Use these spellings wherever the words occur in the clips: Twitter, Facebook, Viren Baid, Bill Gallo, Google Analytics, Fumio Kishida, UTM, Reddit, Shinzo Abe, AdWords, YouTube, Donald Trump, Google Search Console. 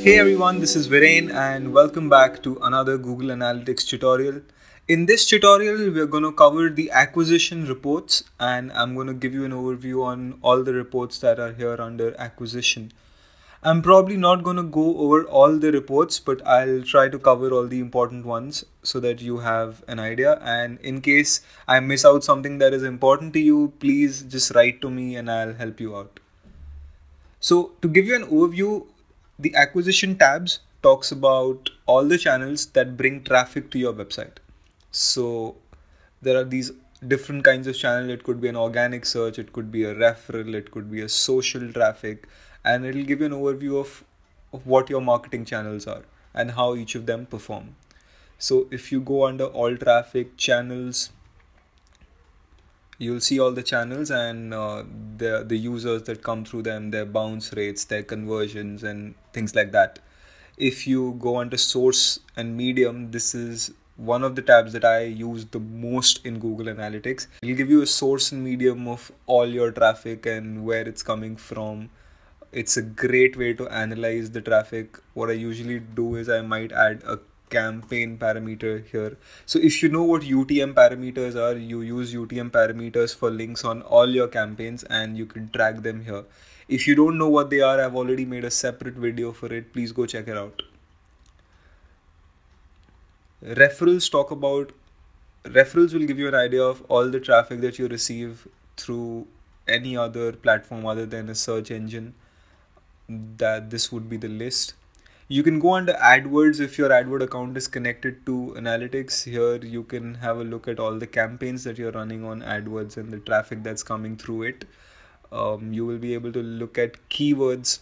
Hey everyone, this is Viren and welcome back to another Google Analytics tutorial. In this tutorial, we're going to cover the acquisition reports and I'm going to give you an overview on all the reports that are here under acquisition. I'm probably not going to go over all the reports, but I'll try to cover all the important ones so that you have an idea. And in case I miss out something that is important to you, please just write to me and I'll help you out. So to give you an overview, the acquisition tabs talks about all the channels that bring traffic to your website. So there are these different kinds of channel. It could be an organic search, it could be a referral, it could be a social traffic, and it'll give you an overview of what your marketing channels are and how each of them perform. So if you go under all traffic channels, you'll see all the channels and the users that come through them, their bounce rates, their conversions and things like that. If you go under source and medium, this is one of the tabs that I use the most in Google Analytics. It'll give you a source and medium of all your traffic and where it's coming from. It's a great way to analyze the traffic. What I usually do is I might add a campaign parameter here. So if you know what UTM parameters are, you use UTM parameters for links on all your campaigns and you can track them here. If you don't know what they are, I've already made a separate video for it. Please go check it out. Referrals will give you an idea of all the traffic that you receive through any other platform other than a search engine. That this would be the list. You can go under AdWords if your AdWord account is connected to analytics. Here you can have a look at all the campaigns that you're running on AdWords and the traffic that's coming through it. You will be able to look at keywords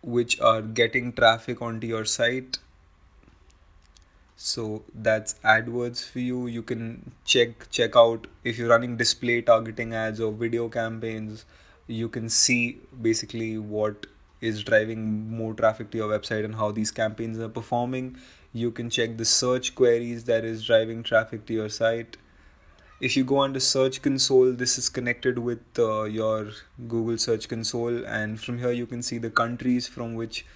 which are getting traffic onto your site. So that's AdWords for you. You can check out if you're running display targeting ads or video campaigns. You can see basically what is driving more traffic to your website and how these campaigns are performing. You can check the search queries that is driving traffic to your site. If you go under Search Console, this is connected with your Google Search Console, and from here you can see the countries from which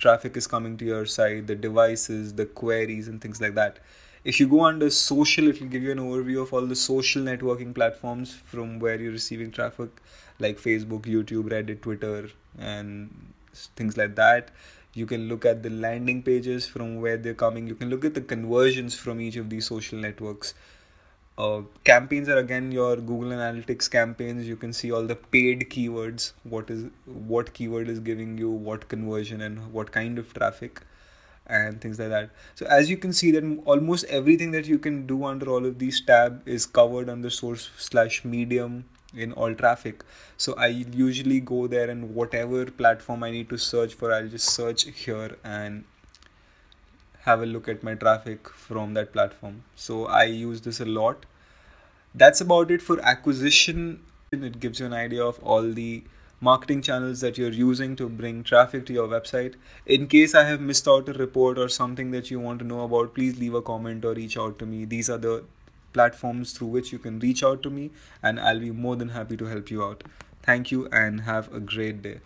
traffic is coming to your site, the devices, the queries and things like that. If you go under social, it will give you an overview of all the social networking platforms from where you're receiving traffic, like Facebook, YouTube, Reddit, Twitter and things like that. You can look at the landing pages from where they're coming. You can look at the conversions from each of these social networks. Campaigns are again your Google Analytics campaigns. You can see all the paid keywords, what keyword is giving you what conversion and what kind of traffic and things like that. So as you can see, that almost everything that you can do under all of these tabs is covered under source slash medium in all traffic. So I usually go there and whatever platform I need to search for, I'll just search here and have a look at my traffic from that platform. So I use this a lot. That's about it for acquisition. It gives you an idea of all the marketing channels that you're using to bring traffic to your website. In case I have missed out a report or something that you want to know about, please leave a comment or reach out to me. These are the platforms through which you can reach out to me and I'll be more than happy to help you out. Thank you and have a great day.